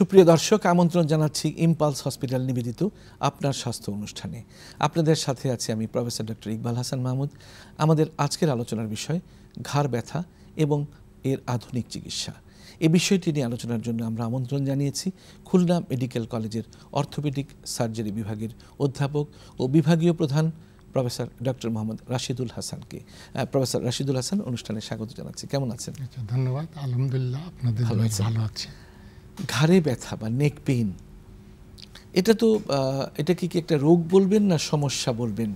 সুপ্রিয় দর্শক আমন্ত্রণ জানাচ্ছি ইম্পালস হসপিটাল নিবেদিত আপনার স্বাস্থ্য অনুষ্ঠানে আপনাদের সাথে আছি আমি প্রফেসর ডক্টর ইকবাল হাসান মাহমুদ আমাদের আজকের আলোচনার বিষয় ঘাড় ব্যথা এবং এর আধুনিক চিকিৎসা এই বিষয়টি নিয়ে আলোচনার জন্য আমরা আমন্ত্রণ জানিয়েছি খুলনা মেডিকেল কলেজের অর্থোপেডিক সার্জারি বিভাগের অধ্যাপক ও বিভাগীয় প্রধান প্রফেসর ডক্টর মোহাম্মদ রাশিদুল হাসানকে প্রফেসর রাশিদুল হাসান অনুষ্ঠানে স্বাগত জানাচ্ছি কেমন আছেন ধন্যবাদ আলহামদুলিল্লাহ আপনাদের ভালো আছি ঘাড়ে ব্যথা বা নেক পেইন এটা তো এটা কি একটা রোগ বলবেন না সমস্যা বলবেন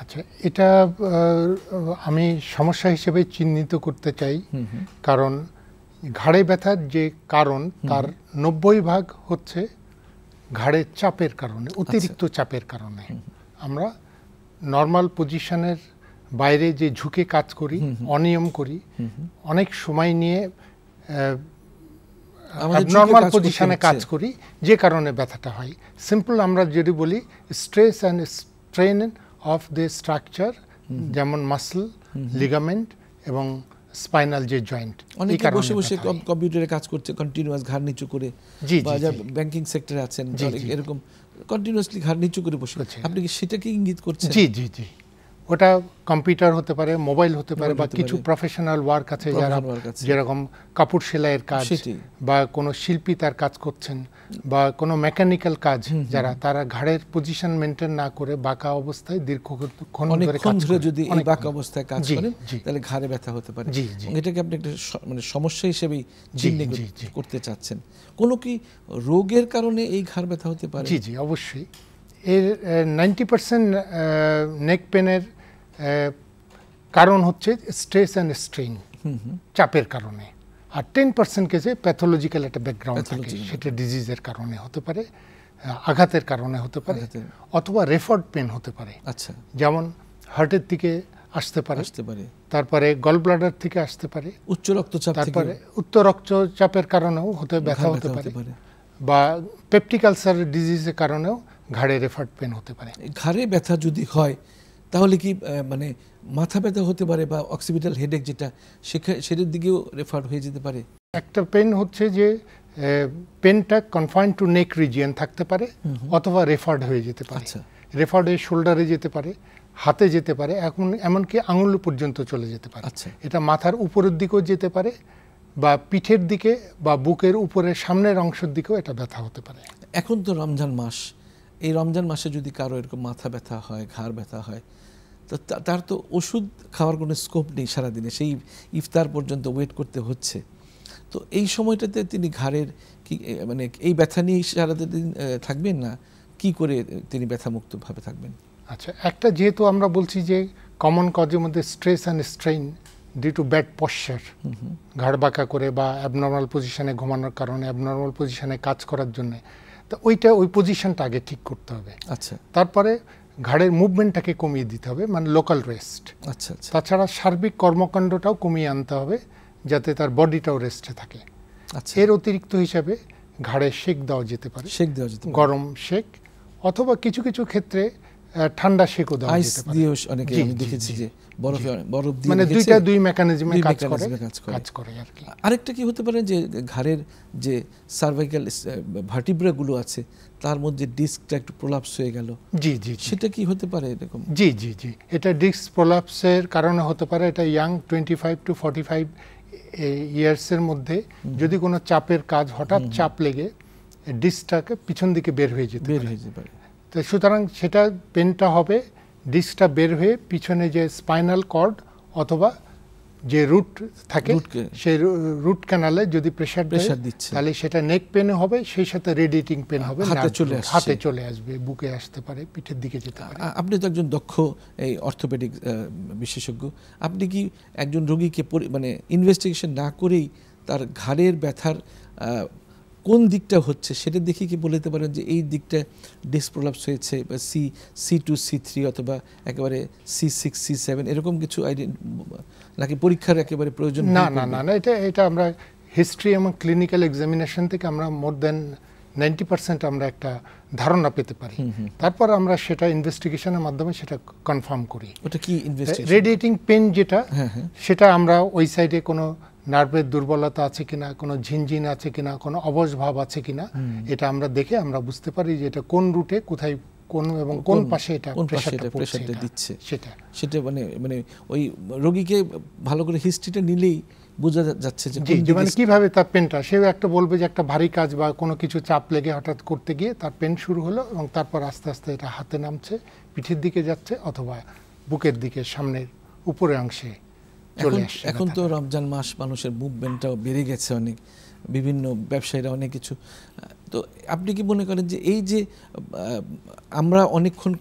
আচ্ছা এটা আমি সমস্যা হিসেবে চিহ্নিত করতে চাই কারণ ঘাড়ে ব্যথার যে কারণ তার 90 ভাগ হচ্ছে ঘাড়ের চাপের কারণে অতিরিক্ত চাপের কারণে আমরা নরমাল পজিশনের বাইরে যে ঝুঁকে কাজ করি অনিয়ম করি অনেক সময় নিয়ে আমাদের নরমাল পজিশনে কাজ করি যে কারণে ব্যথাটা হয় সিম্পল আমরা যদি বলি stress and strain of the structure যেমন মাসল লিগামেন্ট এবং স্পাইনাল যে জয়েন্ট অনেক বসে বসে কম্পিউটারে কাজ করতে কন্টিনিউয়াস ঘাড় নিচু করে বা যারা ব্যাংকিং সেক্টরে আছেন এরকম কন্টিনিউয়াসলি ঘাড় নিচু করে বসে আছেন আপনি কি সেটা কি ইঙ্গিত করছেন জি জি জি ওটা কম্পিউটার হতে পারে মোবাইল হতে পারে বা কিছু প্রফেশনাল ওয়ার্ক আছে যারা যেরকম কাপড় সেলাইয়ের কাজ বা কোনো শিল্পী তার কাজ করছেন বা কোনো মেকানিক্যাল কাজ যারা তারা ঘাড়ের পজিশন মেইনটেইন না করে বাঁকা অবস্থায় দীর্ঘক্ষণ ধরে কাজ করে যদি এই বাঁকা অবস্থায় কাজ করেন তাহলে ঘাড়ে ব্যথা হতে পারে এটাকে আপনি একটা মানে সমস্যা হিসেবে চিহ্নিত করতে চাচ্ছেন কোনো কি রোগের কারণে এই ঘাড় ব্যথা হতে পারে জি জি অবশ্যই এর 90% নেক পেনের কারণ হচ্ছে স্ট্রেস এন্ড স্ট্রেইন চাপের কারণে আর 10% কেসে প্যাথোলজিক্যাল একটা ব্যাকগ্রাউন্ড থাকে সেটা ডিজিজের কারণে হতে পারে আঘাতের কারণে হতে পারে অথবা রেফার্ড পেন হতে পারে আচ্ছা যেমন হার্টের থেকে আসতে পারে তারপরে গল ব্লাডার থেকে আসতে পারে উচ্চ রক্তচাপ তারপরে উচ্চ রক্তচাপের কারণেও ব্যথা হতে পারে বা পেপটিক আলসার ডিজিজের কারণেও ঘাড়ে রেফার্ড পেন হতে পারে ঘাড়ে ব্যথা যদি হয় তাহলে কি মানে মাথা ব্যথা হতে পারে বা অক্সিপিটাল হেডেক যেটা সেটার দিকেও রেফার হয়ে যেতে পারে একটা পেন হচ্ছে যে পেনটা কনফাইন্ড টু নেক রিজিয়ন থাকতে পারে অথবা রেফার্ড হয়ে যেতে পারে রেফার্ড হয়ে শোল্ডারে যেতে পারে হাতে যেতে পারে এখন এমনকি আঙুল পর্যন্ত চলে যেতে পারে এটা মাথার উপরের দিকেও যেতে পারে বা পিঠের দিকে বা বুকের উপরে সামনের অংশের দিকেও এটা ব্যথা হতে পারে এখন তো রমজান মাস এই রমজান মাসে যদি কারো এরকম মাথা ব্যথা হয় ঘাড় ব্যথা হয় তো তার তো ওষুধ খাওয়ার কোনো স্কোপ নেই সারাদিনে সেই ইফতার পর্যন্ত ওয়েট করতে হচ্ছে তো এই সময়টাতে তিনি ঘাড়ের কি মানে এই ব্যথা নিয়ে সারাদিন থাকবেন না কি করে তিনি ব্যথামুক্তভাবে থাকবেন আচ্ছা একটা যেহেতু আমরা বলছি যে কমন কজের মধ্যে stress and strain due to bad posture ঘাড় বাঁকা করে বা অ্যাবনর্মাল পজিশনে ঘুমানোর কারণে অ্যাবনর্মাল পজিশনে কাজ করার জন্যে তো ওইটা ওই পজিশনটা আগে ঠিক করতে হবে আচ্ছা তারপরে ঘাড়ের মুভমেন্টটাকে কমিয়ে দিতে হবে মানে লোকাল রেস্ট আচ্ছা তাছাড়া সার্বিক কর্মকাণ্ডটাও কমিয়ে আনতে হবে যাতে তার বডিটাও রেস্টে থাকে আচ্ছা এর অতিরিক্ত হিসাবে ঘাড়ে শেক দেওয়া যেতে পারে গরম শেক অথবা কিছু কিছু ক্ষেত্রে ঠান্ডা শেকও দেওয়া যেতে পারে অনেকে আমি দেখেছি যে বরফ দিয়ে মানে দুইটা দুই মেকানিজমে কাজ করে আর কি আরেকটা কি হতে পারে যে ঘাড়ের যে সার্ভাইকাল ভার্টিব্রা গুলো আছে তার মধ্যে ডিস্কটা একটু প্রলাপস হয়ে গেল জি জি সেটা কি হতে পারে এরকম জি জি জি এটা ডিস্ক প্রলাপসের কারণে হতে পারে এটা ইয়াং 25 টু 45 ইয়ার্স এর মধ্যে যদি কোনো চাপের কাজ হঠাৎ চাপ লেগে ডিস্কটাকে পিছন দিকে বের হয়ে যেতে পারে তো সুতরাং সেটা পেনটা হবে ডিস্কটা বের হয়ে পিছনে যে স্পাইনাল কর্ড অথবা যে রুট থাকে সেই রুট ক্যানালে যদি প্রেসার দিচ্ছে তাহলে সেটা নেক পেন হবে সেই সাথে রেডিয়েটিং পেন হবে হাতে চলে আসবে বুকে আসতে পারে পিঠের দিকে যেতে পারে আপনি তো একজন দক্ষ এই অর্থোপেডিক বিশেষজ্ঞ আপনি কি একজন রোগীকে মানে ইনভেস্টিগেশন না করেই তার ঘাড়ের ব্যথার কোন দিকটা হচ্ছে সেটা দেখে কি বলতে পারেন যে এই দিকটা ডিস্ক প্রলাপস হয়েছে বা C2 C3 অথবা একেবারে C6 C7 এরকম কিছু নাকি পরীক্ষার একেবারে প্রয়োজন না না না এটা আমরা হিস্ট্রি এবং ক্লিনিক্যাল এক্সামিনেশন থেকে আমরা মোর দেন 90% আমরা একটা ধারণা পেতে পারি তারপর আমরা সেটা ইনভেস্টিগেশনের মাধ্যমে সেটা কনফার্ম করি ওটা কি ইনভেস্টিগেশন রেডিয়েটিং পেন যেটা সেটা আমরা ওই সাইডে কোনো নার্ভের দুর্বলতা আছে কিনা কোনো ঝিনঝিন আছে কিনা কোনো অবশ ভাব আছে কিনা এটা আমরা দেখে আমরা বুঝতে পারি যে এটা কোন রুটে কোথায় কোন এবং কোন পাশে এটা প্রেসারটা দিচ্ছে সেটা সেটা মানে মানে ওই রোগীকে ভালো করে হিস্ট্রিটা নিলেই বুঝা যাচ্ছে যে মানে কিভাবে তার পেনটা সেও একটা বলবে যে একটা ভারী কাজ বা কোনো কিছু চাপ লেগে হঠাৎ করতে গিয়ে তার পেন শুরু হলো এবং তারপর আস্তে আস্তে এটা হাতে নামছে পিঠের দিকে যাচ্ছে অথবা বুকের দিকে সামনের উপরে অংশে চলে আসছে এখন তো রমজান মাস মানুষের মুভমেন্টটাও বেড়ে গেছে অনেক বিভিন্ন ব্যবসায়ীরা অনেক কিছু তো আপনি কি মনে করেন যে এই যে আমরা অনেকক্ষণ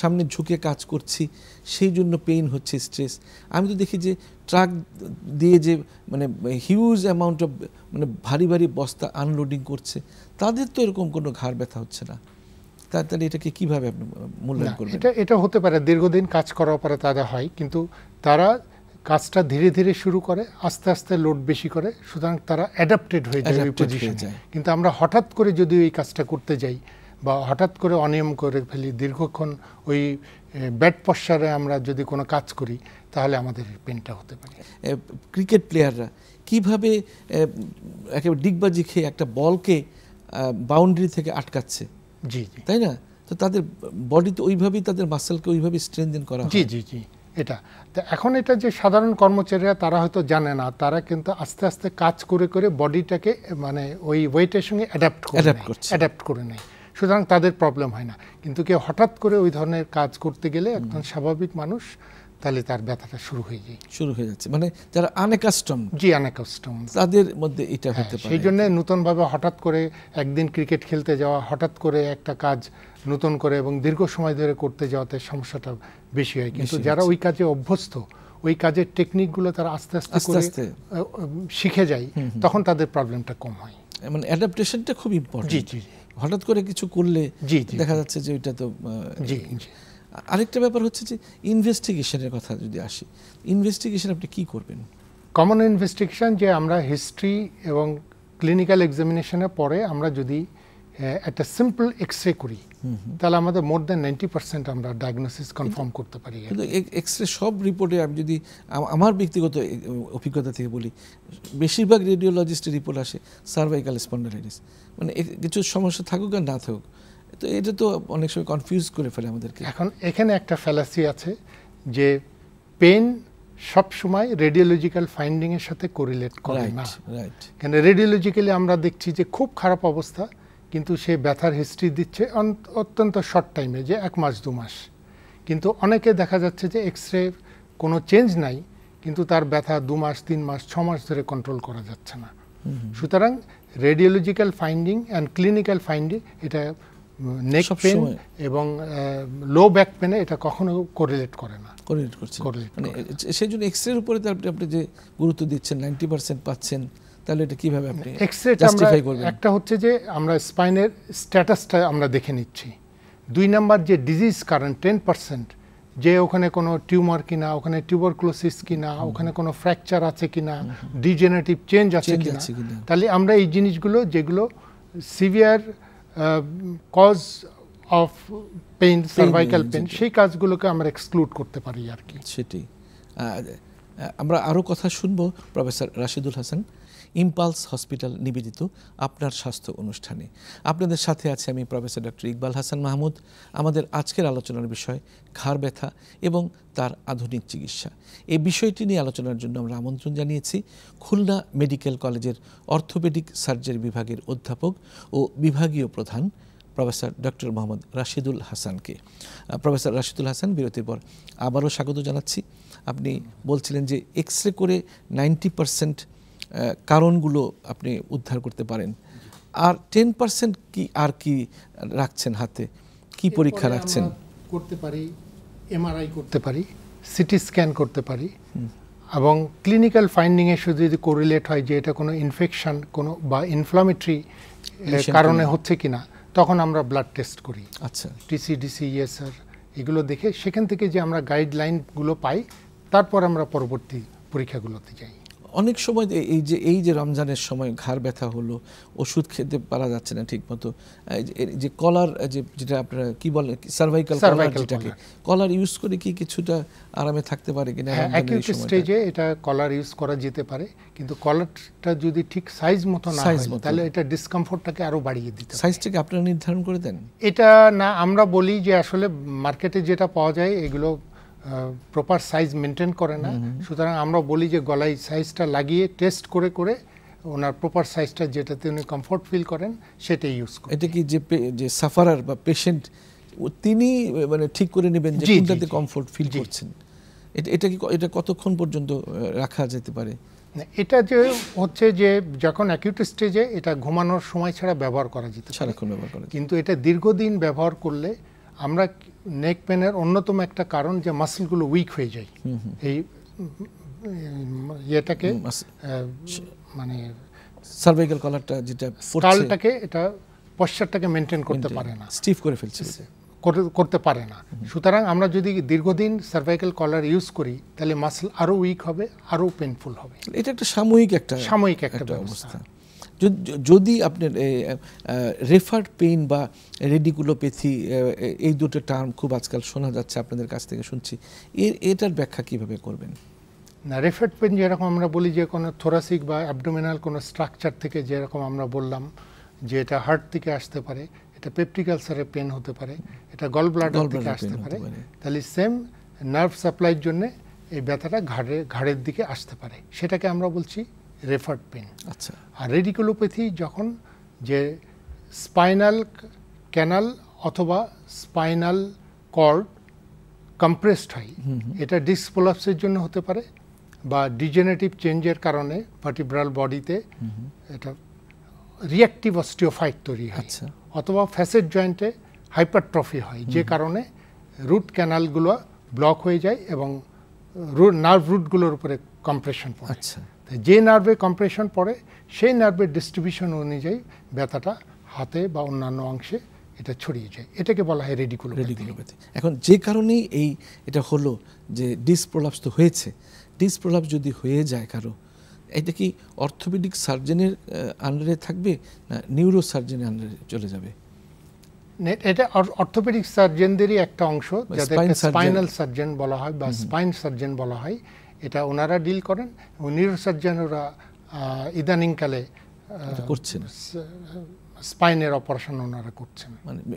সামনে ঝুঁকে কাজ করছি সেই জন্য পেইন হচ্ছে স্ট্রেস আমি তো দেখি যে ট্রাক দিয়ে যে মানে হিউজ অ্যামাউন্ট অফ মানে ভারী ভারী বস্তা আনলোডিং করছে তাদের তো এরকম কোনো ঘাড় ব্যথা হচ্ছে না তাহলে এটাকে কিভাবে আপনি মূল্যায়ন করবেন এটা এটা হতে পারে দীর্ঘদিন কাজ করার পরে তারা হয় কিন্তু তারা কাজটা ধীরে ধীরে শুরু করে আস্তে আস্তে লোড বেশি করে সুতরাং তারা অ্যাডাপ্টেড হয়ে যায় ওই পজিশনে কিন্তু আমরা হঠাৎ করে যদি ওই কাজটা করতে যাই বা হঠাৎ করে অনিয়ম করে ফেলি দীর্ঘক্ষণ ওই ব্যাট পশ্চারে আমরা যদি কোনো কাজ করি তাহলে আমাদের পেনটা হতে পারে ক্রিকেট প্লেয়াররা কিভাবে একেবারে ডিগবাজি খেয়ে একটা বলকে বাউন্ডারি থেকে আটকাচ্ছে জি জি তাই না তো তাদের বডিতে ওইভাবেই তাদের মাসেলকে ওইভাবেই স্ট্রেনথেন করা জি জি জি এটা তো এখন এটা যে সাধারণ কর্মচারীরা তারা হয়তো জানে না তারা কিন্তু আস্তে আস্তে কাজ করে করে বডিটাকে মানে ওই ওয়েটের সঙ্গে অ্যাডাপ্ট করে নেয় সুতরাং তাদের প্রবলেম হয় না কিন্তু কেউ হঠাৎ করে ওই ধরনের কাজ করতে গেলে একদম স্বাভাবিক মানুষ তাহলে তার ব্যথাটা শুরু হয়ে যাচ্ছে মানে যারা আনএকাস্টমড জি আনএকাস্টমড তাদের মধ্যে এটা হতে পারে সেই জন্য নতুনভাবে হঠাৎ করে একদিন ক্রিকেট খেলতে যাওয়া হঠাৎ করে একটা কাজ নতুন করে এবং দীর্ঘ সময় ধরে করতে যাওয়াতে সমস্যাটা বেশি হয় কিন্তু যারা ওই কাজে অভ্যস্ত ওই কাজের টেকনিকগুলো তারা আস্তে আস্তে করে শিখে যায় তখন তাদের প্রবলেমটা কম হয় মানে অ্যাডাপটেশনটা খুব ইম্পর্টেন্ট জি জি হঠাৎ করে কিছু করলে দেখা যাচ্ছে যে ওইটা তো জি আরেকটা ব্যাপার হচ্ছে যে ইনভেস্টিগেশনের কথা যদি আসি ইনভেস্টিগেশন আপনি কি করবেন কমন ইনভেস্টিগেশন যে আমরা হিস্ট্রি এবং ক্লিনিক্যাল এক্সামিনেশনের পরে আমরা যদি একটা সিম্পল এক্সরে করি তাহলে আমাদের মোর দ্যান 90% আমরা ডায়াগনোসিস কনফার্ম করতে পারি কিন্তু এক্সরে সব রিপোর্টে আমি যদি আমার ব্যক্তিগত অভিজ্ঞতা থেকে বলি বেশিরভাগ রেডিওলজিস্টের রিপোর্ট আসে সার্ভাইকাল স্পন্ডাইলাইটিস মানে কিছু সমস্যা থাকুক আর না থাকুক তো এটা তো অনেক সময় কনফিউজ করে ফেলে আমাদেরকে এখন এখানে একটা ফ্যালাসি আছে যে পেন সবসময় রেডিওলজিক্যাল ফাইন্ডিংয়ের সাথে কোরিলেট করে না রাইট কেন রেডিওলজিক্যালি আমরা দেখছি যে খুব খারাপ অবস্থা কিন্তু সে ব্যথার হিস্ট্রি দিচ্ছে অত্যন্ত শর্ট টাইমে যে 1 মাস 2 মাস কিন্তু অনেকে দেখা যাচ্ছে যে এক্সরে কোনো চেঞ্জ নাই কিন্তু তার ব্যথা 2 মাস 3 মাস 6 মাস ধরে কন্ট্রোল করা যাচ্ছে না সুতরাং radiological finding and clinical finding এটা নেক পেন এবং লো ব্যাক পেনে এটা কখনো কোরিলেট করে না কোরিলেট করছে মানে সেই জন্য এক্সরের উপরে আপনি যে গুরুত্ব দিচ্ছেন 90% পাচ্ছেন তাহলে এটা কিভাবে আপনি এক্সরেটা আমরা একটা হচ্ছে যে আমরা স্পাইনের স্ট্যাটাসটা আমরা দেখে নিচ্ছি 2 নাম্বার যে ডিজিজ কারেন্ট 10% যে ওখানে কোনো টিউমার কিনা ওখানে টিউবারকুলোসিস কিনা ওখানে কোনো ফ্র্যাকচার আছে কিনা ডিজেনারেটিভ চেঞ্জ আছে কিনা তাহলে আমরা এই জিনিসগুলো যেগুলো severe cause of pain cervical pain সেই কাজগুলোকে আমরা এক্সক্লুড করতে পারি আর কি সেটি আমরা আরও কথা শুনব professor Rashidul Hasan Impulse hospital নিবেদিত আপনার স্বাস্থ্য অনুষ্ঠানে আপনাদের সাথে আছে আমি প্রফেসর ডক্টর ইকবাল হাসান মাহমুদ আমাদের আজকের আলোচনার বিষয় ঘাড় ব্যথা এবং তার আধুনিক চিকিৎসা এই বিষয়টি নিয়ে আলোচনার জন্য আমরা আমন্ত্রণ জানিয়েছি খুলনা মেডিকেল কলেজের অর্থোপেডিক সার্জারি বিভাগের অধ্যাপক ও বিভাগীয় প্রধান প্রফেসর ডক্টর মোহাম্মদ রাশিদুল হাসানকে প্রফেসর রাশিদুল হাসান বিরতির পর আবারও স্বাগত জানাচ্ছি আপনি বলছিলেন যে এক্সরে করে 90% কারণগুলো আপনি উদ্ধার করতে পারেন আর 10% কি আর কি রাখছেন হাতে কি পরীক্ষা রাখছেন করতে পারি এমআরআই করতে পারি সিটি স্ক্যান করতে পারি এবং ক্লিনিক্যাল ফাইন্ডিংয়ের সাথে যদি কোরিলেট হয় যে এটা কোনো ইনফেকশন কোনো বা ইনফ্লামেটরি কারণে হচ্ছে কিনা তখন আমরা ব্লাড টেস্ট করি আচ্ছা টিসিডিসি ইএসআর এগুলো দেখে সেখান থেকে যে আমরা গাইডলাইনগুলো পাই তারপর আমরা পরবর্তী পরীক্ষাগুলোতে যাই অনেক সময় এই যে রমজানের সময় ঘাড় ব্যথা হলো ওষুধ খেতে পারা যাচ্ছে না ঠিকমতো যে কলার যেটা আপনারা কি বলে সার্ভাইকাল কলার যেটাকে কলার ইউজ করে কি কিছুটা আরামে থাকতে পারে কিনা অ্যাকিউট স্টেজে এটা কলার ইউজ করা যেতে পারে কিন্তু কলারটা যদি ঠিক সাইজ মতো না হয় তাহলে এটা ডিসকমফর্টটাকে আরো বাড়িয়ে দিতে পারে সাইজটাকে আপনারা নির্ধারণ করে দেন এটা না আমরা বলি যে আসলে মার্কেটে যেটা পাওয়া যায় এগুলো proper size maintain করে না সুতরাং আমরা বলি যে গলায় সাইজটা লাগিয়ে টেস্ট করে করে ওনার প্রপার সাইজটা যেটাতে উনি কমফর্ট ফিল করেন সেটাই ইউজ করুন এটা কি যে সাফারার বা পেশেন্ট তিনি মানে ঠিক করে নেবেন যে কোনটাতে কমফর্ট ফিল করছেন এটা কি এটা কতক্ষণ পর্যন্ত রাখা যেতে পারে না এটা যে হচ্ছে যে যখন অ্যাকিউট স্টেজে এটা ঘুমানোর সময় ছাড়া ব্যবহার করা যেতে পারে সারাক্ষণ ব্যবহার করা কিন্তু এটা দীর্ঘদিন ব্যবহার করলে আমরা নেক পেনের অন্যতম একটা কারণ যে মাসলগুলো উইক হয়ে যায় এই এটাকে মানে সার্ভাইকাল কলারটা যেটা ফোর্সটাকে এটা পশ্চারটাকে মেইনটেইন করতে পারে না স্টিফ করে ফেলছে করতে পারে না সুতরাং আমরা যদি দীর্ঘদিন সার্ভাইকাল কলার ইউজ করি তাহলে মাসল আরো উইক হবে আরো পেইনফুল হবে এটা একটা সাময়িক একটা অবস্থা যদি আপনার রেফার্ড পেইন বা রেডিকুলোপ্যাথি এই দুটো টার্ম খুব আজকাল শোনা যাচ্ছে আপনাদের কাছ থেকে শুনছি এটার ব্যাখ্যা কিভাবে করবেন না রেফার্ড পেইন যেরকম আমরা বলি যে কোনো থোরাসিক বা অ্যাবডোমিনাল কোনো স্ট্রাকচার থেকে যেরকম আমরা বললাম যে এটা হার্ট থেকে আসতে পারে এটা পেপটিক আলসারের পেইন হতে পারে এটা গল ব্লাডার থেকে আসতে পারে তাহলে সেম নার্ভ সাপ্লাইর জন্য এই ব্যথাটা ঘাড়ের দিকে আসতে পারে সেটাকে আমরা বলছি রেফার্ড পেন আচ্ছা আর রেডিকুলোপ্যাথি যখন যে স্পাইনাল ক্যানাল অথবা স্পাইনাল কর্ড কম্প্রেসড হয় এটা ডিসপ্রোলাপসের জন্য হতে পারে বা ডিজেনারেটিভ চেঞ্জের কারণে ভার্টিব্রাল বডিতে এটা রিঅ্যাকটিভ অস্টিওফাইট তৈরি হয় অথবা ফ্যাসেট জয়েন্টে হাইপারট্রফি হয় যে কারণে রুট ক্যানালগুলো ব্লক হয়ে যায় এবং নার্ভ রুটগুলোর উপরে কম্প্রেশন পড়ে আচ্ছা যে নার্ভে কম্প্রেশন পড়ে সেই নার্ভের ডিস্ট্রিবিউশন অনুযায়ী ব্যথাটা হাতে বা অন্যান্য অংশে এটা ছড়িয়ে যায় এটাকে বলা হয় রেডিকুলোপ্যাথি এখন যে কারণেই এটা হলো যে ডিসপ্রোলাপস তো হয়েছে ডিসপ্রোলাপস যদি হয়ে যায় কারো এটা কি অর্থোপেডিক সার্জনের আন্ডারে থাকবে না নিউরো সার্জনের আন্ডারে চলে যাবে এটা অর্থোপেডিক সার্জনদেরই একটা অংশ যাদেরকে স্পাইনাল সার্জন বলা হয় বা স্পাইন সার্জন বলা হয় এটা ওনারা ডিল করেন এবং নিউরোসার্জনরা ইদানিংকালে করছেন স্পাইনের অপারেশন ওনারা করছেন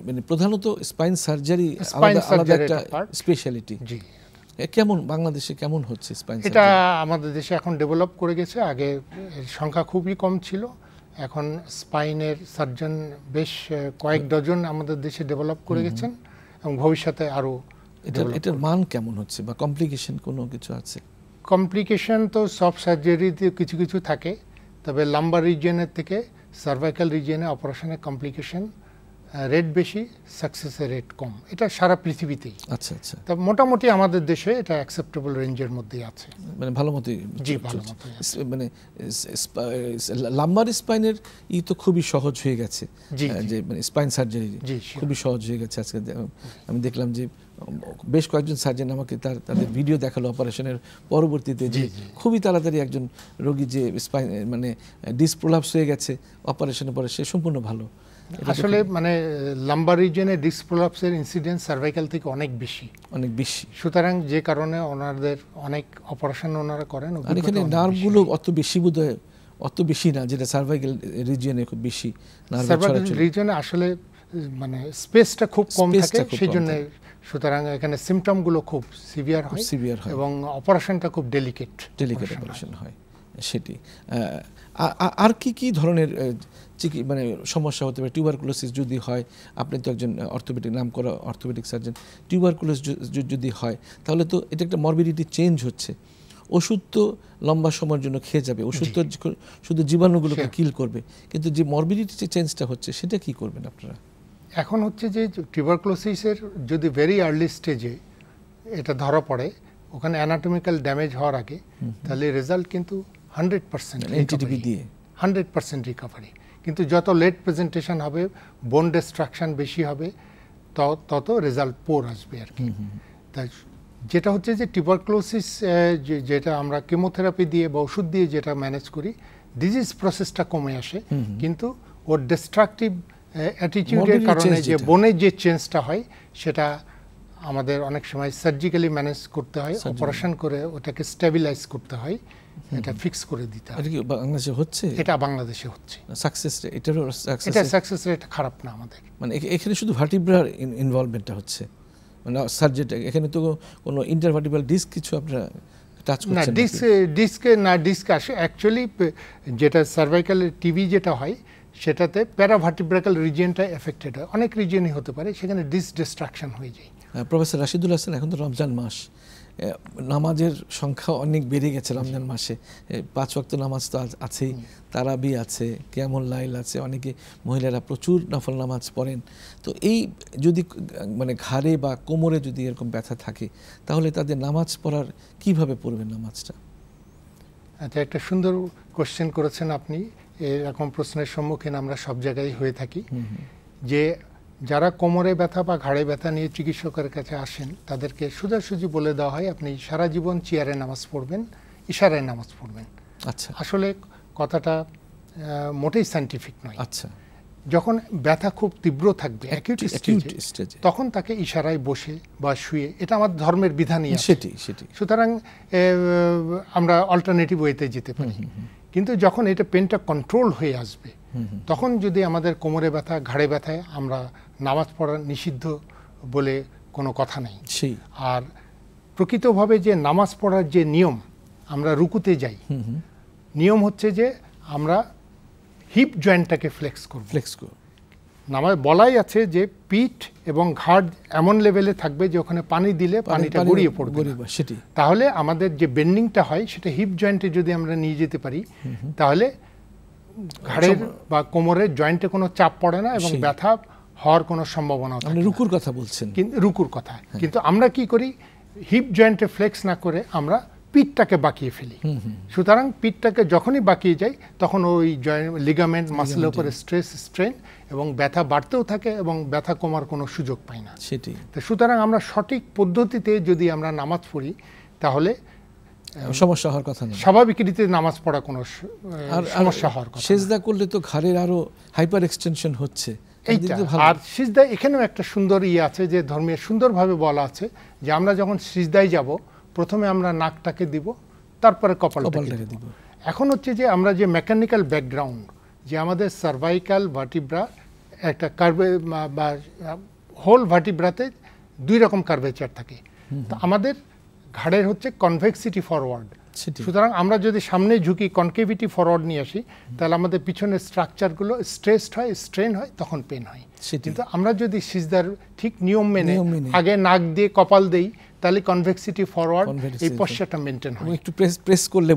মানে প্রধানত স্পাইন সার্জারি আলাদা একটা স্পেশালিটি জি কেমন বাংলাদেশে কেমন হচ্ছে স্পাইন এটা আমাদের দেশে এখন ডেভেলপ করে গেছে আগে সংখ্যা খুবই কম ছিল এখন স্পাইনের সার্জন বেশ কয়েক ডজন আমাদের দেশে ডেভেলপ করে গেছেন এবং ভবিষ্যতে আরও এটার মান কেমন হচ্ছে বা কমপ্লিকেশন কোনো কিছু আছে কমপ্লিকেশন তো সব সার্জারিতে কিছু কিছু থাকে তবে লাম্বার রিজিয়নের থেকে সার্ভাইকাল রিজিয়নে অপারেশনের কমপ্লিকেশন রেট বেশি সাকসেসের রেট কম এটা সারা পৃথিবীতেই আচ্ছা আচ্ছা তবে মোটামুটি আমাদের দেশে এটা অ্যাকসেপ্টেবল রেঞ্জের মধ্যেই আছে মানে ভালোমতোই জি ভালোমতো মানে লাম্বার স্পাইনের ই তো খুবই সহজ হয়ে গেছে যে মানে স্পাইন সার্জারি খুবই সহজ হয়ে গেছে আজকে আমি দেখলাম যে বেশ কয়েকজন সার্জন আমাকে তাদের ভিডিও দেখালো অপারেশনের পরবর্তীতে যে খুবই তাড়াতাড়ি একজন রোগী যে স্পাইন মানে ডিসপ্রোলাপস হয়ে গেছে অপারেশনের পরে সে সম্পূর্ণ ভালো আসলে মানে লাম্বার রিজিয়নে ডিসপ্রোলাপসের ইনসিডেন্স সার্ভাইকাল থেকে অনেক বেশি সুতরাং যে কারণে ওনাদের অনেক অপারেশন ওনারা করেন এখানে নার্ভগুলো অত বেশি বোধহয় অত বেশি না যেটা সার্ভাইকাল রিজিয়নে খুব বেশি সার্ভাইকাল রিজিয়নে আসলে মানে স্পেসটা খুব কম থাকে সেই জন্য সুতরাং এখানে সিমটমগুলো খুব সিভিয়ার হয় এবং অপারেশনটা খুব ডেলিকেট অপারেশন হয় সেটি আর কি ধরনের মানে সমস্যা হতে পারে টিউবারকুলোসিস যদি হয় আপনি তো একজন অর্থোপেডিক নামকরা অর্থোপেডিক সার্জন টিউবারকুলোসিস যদি হয় তাহলে তো এটা একটা মরবিডিটি চেঞ্জ হচ্ছে ওষুধ তো লম্বা সময়ের জন্য খেয়ে যাবে ওষুধ তো শুধু জীবাণুগুলোকে কিল করবে কিন্তু যে মরবিডিটি চেঞ্জটা হচ্ছে সেটা কি করবেন আপনারা এখন হচ্ছে যে টিউবারকুলোসিসের যদি ভেরি আর্লি স্টেজে এটা ধরা পড়ে ওখানে অ্যানাটমিক্যাল ড্যামেজ হওয়ার আগে তাহলে রেজাল্ট কিন্তু 100% এনটিটিপি দিয়ে 100% রিকভারি কিন্তু যত লেট প্রেজেন্টেশন হবে বোন ডিস্ট্রাকশন বেশি হবে তত রেজাল্ট পোর আসবে আর কি তাই যেটা হচ্ছে যে টিউবারকুলোসিস যেটা আমরা কেমোথেরাপি দিয়ে বা ওষুধ দিয়ে যেটা ম্যানেজ করি ডিজিজ প্রসেসটা কমে আসে কিন্তু ওর ডিস্ট্রাকটিভ অ্যাটিটিউডের কারণে যে বনে যে চেঞ্জটা হয় সেটা আমাদের অনেক সময় সার্জিক্যালি ম্যানেজ করতে হয় অপারেশন করে ওটাকে স্টেবিলাইজ করতে হয় এটা ফিক্স করে দিতে হয় এটা বাংলাদেশে হচ্ছে সাকসেস এটা সাকসেস রেট খারাপ না আমাদের মানে এখানে শুধু ভার্টিব্রাল ইনভলভমেন্টটা হচ্ছে না সার্জেট এখানে তো কোনো ইন্টারভার্টিব্রাল ডিস্ক কিছু আপনারা টাচ করছেন না ডিস্ক আসে অ্যাকচুয়ালি যেটা সার্ভাইকাল টিভি যেটা হয় সেটাতে প্যারাভার্টিব্রাল রিজিয়নটা এফেক্টেড হয় অনেক রিজিয়নই হতে পারে সেখানে ডিস্ক ডিস্ট্রাকশন হয়ে যায় প্রফেসর রাশিদুল হাসান এখন তো রমজান মাস নামাজের সংখ্যা অনেক বেড়ে গেছে রমজান মাসে পাঁচ ওয়াক্ত নামাজ তো আছেই তারাবি আছে কিয়ামুল লাইল আছে অনেকে মহিলারা প্রচুর নফল নামাজ পড়েন তো এই যদি মানে ঘাড়ে বা কোমরে যদি এরকম ব্যথা থাকে তাহলে তাদের নামাজ পড়ার কিভাবে পড়বেন নামাজটা আচ্ছা একটা সুন্দর কোশ্চেন করেছেন আপনি এরকম প্রশ্নের সম্মুখীন আমরা সব জায়গায় হয়ে থাকি যে যারা কোমরে ব্যথা বা ঘাড়ে ব্যথা নিয়ে চিকিৎসকের কাছে আসেন তাদেরকে সোজাসুজি বলে দেওয়া হয় আপনি সারা জীবন চেয়ারে নামাজ পড়বেন ইশারায় নামাজ পড়বেন আচ্ছা আসলে কথাটা মোটেই সায়েন্টিফিক নয় আচ্ছা যখন ব্যথা খুব তীব্র থাকবে অ্যাকিউট স্টেজে তখন তাকে ইশারায় বসে বা শুয়ে এটা আমার ধর্মের বিধানই আছে সেটি সুতরাং আমরা অল্টারনেটিভ ওয়েতে যেতে পারি কিন্তু যখন এটা পেনটা কন্ট্রোল হয়ে আসবে তখন যদি আমাদের কোমরে ব্যথা ঘাড়ে ব্যথায় আমরা নামাজ পড়া নিষিদ্ধ বলে কোনো কথা নেই আর প্রকৃতভাবে যে নামাজ পড়ার যে নিয়ম আমরা রুকুতে যাই নিয়ম হচ্ছে যে আমরা হিপ জয়েন্টটাকে ফ্লেক্স করব নামাজ বলাই আছে যে পিঠ এবং ঘাড় এমন লেভেলে থাকবে যে ওখানে পানি দিলে পানিটা গড়িয়ে পড়বে সেটি তাহলে আমাদের যে বেন্ডিংটা হয় সেটা হিপ জয়েন্টে যদি আমরা নিয়ে যেতে পারি তাহলে ঘাড়ের বা কোমরের জয়েন্টে কোনো চাপ পড়ে না এবং ব্যথা হওয়ার কোনো সম্ভাবনা থাকে রুকুর কথা বলছেন কিন্তু রুকুর কথা কিন্তু আমরা কি করি হিপ জয়েন্টে ফ্লেক্স না করে আমরা পিঠটাকে বাঁকিয়ে ফেলি সুতরাং পিঠটাকে যখনই বাঁকিয়ে যাই তখন ওই জয়েন্ট লিগামেন্ট মাসলের উপরে স্ট্রেস স্ট্রেন এবং ব্যথা বাড়তেও থাকে এবং ব্যথা কমার কোনো সুযোগ পাই না সেটি তো সুতরাং আমরা সঠিক পদ্ধতিতে যদি আমরা নামাজ পড়ি তাহলে সমস্যা হওয়ার কথা না স্বাভাবিক রীতিতে নামাজ পড়া কোনো সমস্যা হওয়ার কথা সিজদা করলে তো ঘাড়ের আরো হাইপার এক্সটেনশন হচ্ছে আর সিজদা এখানেও একটা সুন্দর ইয়ে আছে যে ধর্মে সুন্দরভাবে বলা আছে যে আমরা যখন সিজদায় যাব প্রথমে আমরা নাকটাকে দিব তারপরে কপালটাকে দিব এখন হচ্ছে যে আমরা যে মেকানিক্যাল ব্যাকগ্রাউন্ড যে আমাদের সার্ভাইকাল ভার্টিব্রা একটা কার্ভে বা হোল ভার্টিব্রাতে দুই রকম কার্ভেচার থাকে তো আমাদের ঘাড়ের হচ্ছে কনভেক্সিটি ফরওয়ার্ড সুতরাং আমরা যদি সামনে ঝুঁকি কনকেভিটি ফরওয়ার্ড নিয়ে আসি তাহলে আমাদের পিছনের স্ট্রাকচারগুলো স্ট্রেসড হয় স্ট্রেন হয় তখন পেন হয় কিন্তু আমরা যদি সিজদার ঠিক নিয়ম মেনে আগে নাক দিয়ে কপাল দেই তাহলে কনভেক্সিটি ফরওয়ার্ড এই পশ্চাটা মেনটেন হয় একটু প্রেস করলে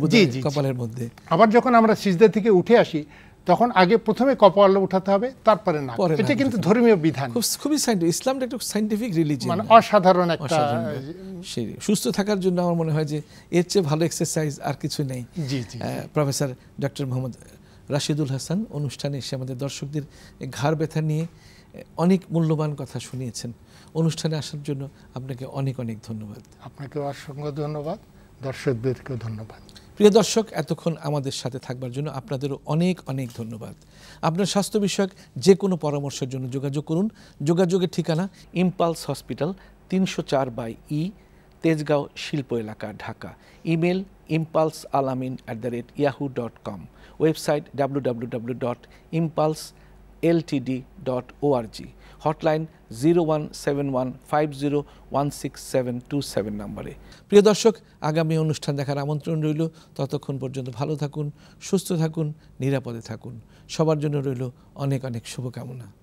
কপালের মধ্যে আবার যখন আমরা সিজদা থেকে উঠে আসি তখন আগে প্রথমে কপাল উঠাতে হবে তারপরে নাক এটা কিন্তু ধর্মীয় বিধান খুবই ইসলামটা একটা সায়েন্টিফিক রিলিজিয়ন মানে অসাধারণ একটা সুস্থ থাকার জন্য আমার মনে হয় যে এর চেয়ে ভালো এক্সারসাইজ আর কিছু নেই প্রফেসর ডক্টর মোহাম্মদ রাশিদুল হাসান অনুষ্ঠানে এসে আমাদের দর্শকদের ঘাড় ব্যথা নিয়ে অনেক মূল্যবান কথা শুনিয়েছেন অনুষ্ঠানে আসার জন্য আপনাকে অনেক অনেক ধন্যবাদ আপনাকেও অসংখ্য ধন্যবাদ দর্শকদেরকেও ধন্যবাদ প্রিয় দর্শক এতক্ষণ আমাদের সাথে থাকবার জন্য আপনাদেরও অনেক অনেক ধন্যবাদ আপনার স্বাস্থ্য বিষয়ক যে কোনো পরামর্শের জন্য যোগাযোগ করুন যোগাযোগের ঠিকানা ইম্পালস হসপিটাল 304/E তেজগাঁও শিল্প এলাকা Dhaka email impulsealamin@yahoo.com website www.impulseltd.org hotline 01715016727 নম্বরে প্রিয় দর্শক আগামী অনুষ্ঠান দেখার আমন্ত্রণ রইল ততক্ষণ পর্যন্ত ভালো থাকুন সুস্থ থাকুন নিরাপদে থাকুন সবার জন্য রইল অনেক অনেক শুভকামনা।